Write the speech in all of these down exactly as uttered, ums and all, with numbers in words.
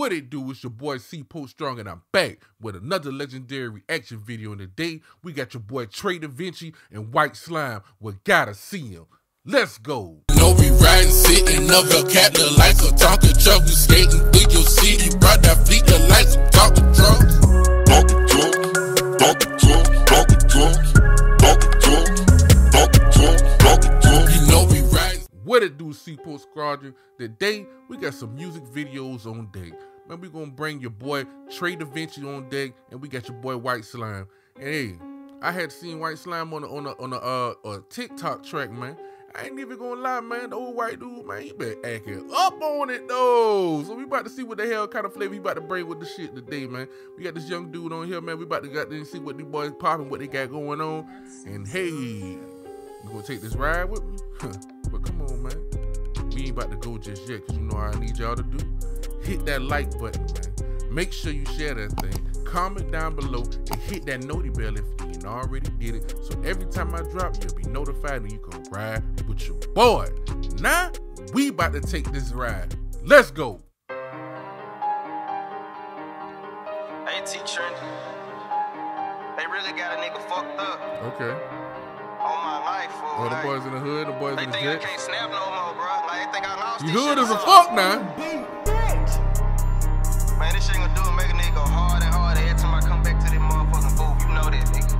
What it do? It's your boy C Post Strong, and I'm back with another legendary reaction video. And today we got your boy Tre Davinci and White Slime. We gotta see him. Let's go. No, we riding, sitting up your cat, the lights are talking truck. We skating through your city, brought that fleet, the lights are talking trucks. What it do, C Post Strong? Today we got some music videos on deck. Man, we gonna bring your boy Tre Davinci on deck, and we got your boy White Slime. And hey, I had seen White Slime on a, on a, on a, uh, a TikTok track, man. I ain't even gonna lie, man. The old white dude, man, he been acting up on it though. So we about to see what the hell kind of flavor he about to bring with the shit today, man. We got this young dude on here, man. We about to got to see what these boys popping, what they got going on. And hey, you gonna take this ride with me? But come on, man. We ain't about to go just yet, because you know what I need y'all to do. Hit that like button, man. Make sure you share that thing. Comment down below and hit that noti bell if you ain't already did it. So every time I drop, you'll be notified and you can ride with your boy. Now, we about to take this ride. Let's go. Hey, T-Trend. They really got a nigga fucked up. Okay. All my life, oh, the boys in the hood, the boys in the hood. They think I can't snap no more, bro. Like, they think I lost this shit. You hood is a fuck now. Man, this shit ain't gonna do it. Make a nigga go hard and hard every time I come back to this motherfucking booth. You know that, nigga.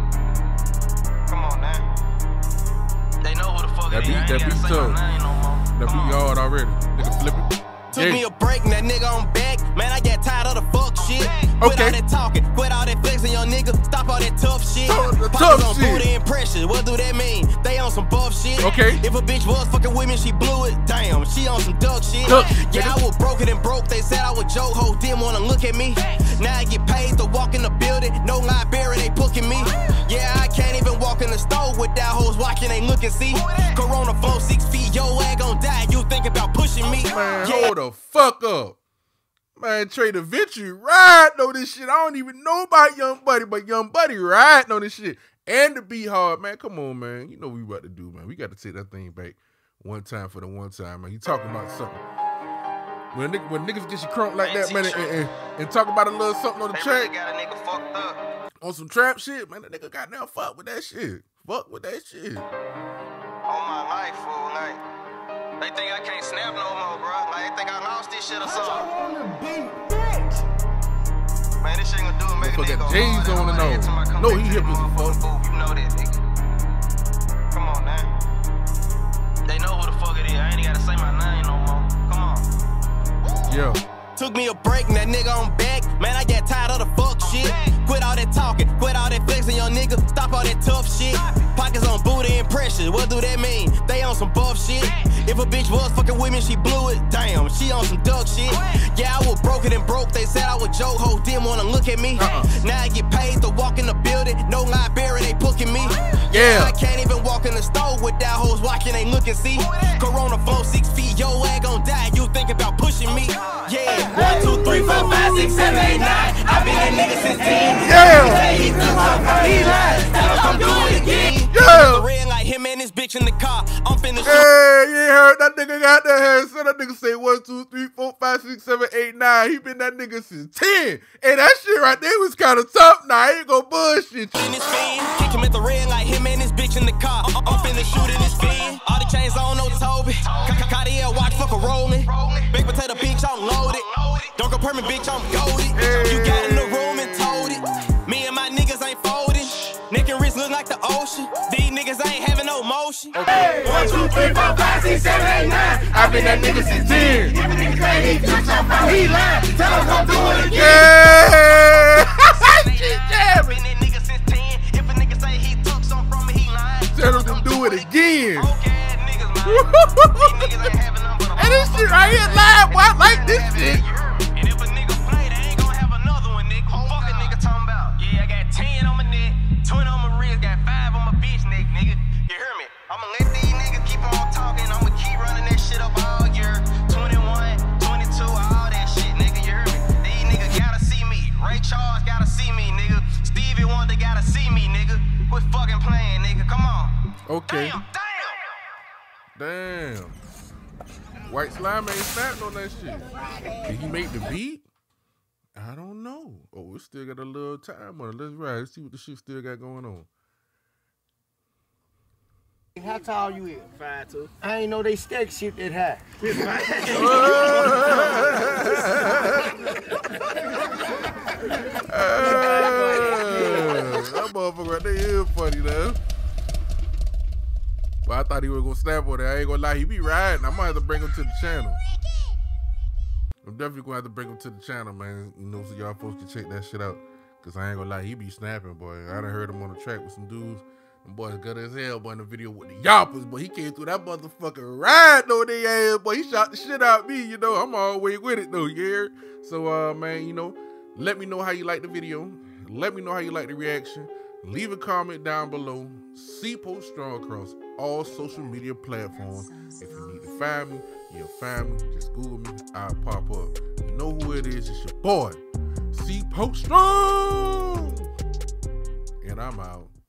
Come on, now. They know who the fuck it is. That beat tough. That beat hard already. Nigga flipping. Took yeah. me a break, and that nigga on back. Man, I got tired of the fuck shit. Quit okay. all that talking, quit all that flexing, your nigga. Stop all that tough shit. Poppers on booty and pressure. What do that mean? They on some buff shit. Okay. If a bitch was fucking with me, she blew it. Damn, she on some duck shit. Duck. Yeah, I was broken and broke. They said I was joke ho. Didn't wanna look at me. Now I get paid to walk in the building. No library, they booking me. Yeah, I can't even walk in the store without hoes watching. Ain't looking, see. Corona phone six feet. Yo, I gon' die. You think about pushing me? Man, yeah. Hold the fuck up. Man, Tre Davinci riding on this shit. I don't even know about Young Buddy, but Young Buddy riding on this shit. And to be hard, man. Come on, man. You know what we about to do, man. We got to take that thing back one time for the one time, man. You talking about something. When, nigga, when niggas get you crunk like that, man, and, and, and talk about a little something on the track. Got a nigga fucked up. On some trap shit, man. That nigga got now fuck with that shit. Fuck with that shit. On my life, fool, night. They think I can't snap no more, bro. Like, they think I lost this shit or something. Man, this shit ain't gonna do it. Make a nigga J's on and on. No, he hip as a fuck. You know that, nigga. Come on, now. They know who the fuck it is. I ain't gotta say my name no more. Come on. Yo. Took me a break, and that nigga on back. Man, I got tired of the fuck shit. Quit all that talking, quit all that flexing, your nigga. Stop all that tough shit. Pockets on booty and pressure. What do that mean? They on some buff shit. If a bitch was fucking with me, she blew it. Damn, she on some duck shit. Yeah, I was broken and broke. They said I was joke ho. Didn't wanna look at me. Uh-uh. Now I get paid to walk in the building. No library, they booking me. Yeah, I can't even walk in the store without hoes watching. Ain't looking, see. Corona phone six feet. Yo, I gon' die. You think about pushing me? Yeah. One, two, three, four, five, six, seven, eight, nine. I've been that nigga since ten. Yeah. He took off, he lied. Tell him I'm doing it again. Yeah. Red like him and his bitch in the car. I'm finna shoot. Hey, you heard that nigga got that hair. So that nigga say one, two, three, four, five, six, seven, eight, nine. He been that nigga since ten. And that shit right there was kind of tough. Now I ain't gonna bullshit. In his fin, kick him at the red like him and his bitch in the car. I'm finna shoot in his fin. All the chains on, no Toby. Cartier watch, fuck a rolling. Big potato bitch, I'm loaded. Don't go permit, bitch, I'm golded. Hey. You got in the room and told it. Me and my niggas ain't folding. Nick and Rich look like the ocean. These niggas ain't having no motion. Okay. Hey. One, two, three, four, five, six, seven, eight, nine. I've been that nigga since ten. If a nigga say he took some from he lied. Tell him I'm doing it again. Yeah. I've been that nigga since ten. If a nigga say he took some from me, he lied. Tell him to do it again. Okay, niggas lying. These niggas ain't having none but a motherfucker. And this shit right here live, boy. I like this shit. Okay. Damn, damn. Damn. White Slime ain't snapping on that shit. Did he make the beat? I don't know. Oh, we still got a little time on it. Let's ride. Let's see what the shit still got going on. How tall you is? five two. I ain't know they stack shit that high. uh, that motherfucker right there is funny though. Well, I thought he was gonna snap on it. I ain't gonna lie, he be riding. I might have to bring him to the channel. I'm definitely gonna have to bring him to the channel, man. You know, so y'all folks can check that shit out. Cause I ain't gonna lie, he be snapping, boy. I done heard him on the track with some dudes. Them boys good as hell, boy, in the video with the yappers, boy. He came through that motherfucking ride on their ass, boy. He shot the shit out me, you know. I'm always with it, though, yeah. So, uh, man, you know, let me know how you like the video. Let me know how you like the reaction. Leave a comment down below. C Post Strong across all social media platforms. If you need to find me, you'll find me. Just Google me. I'll pop up. You know who it is. It's your boy, C Post Strong. And I'm out.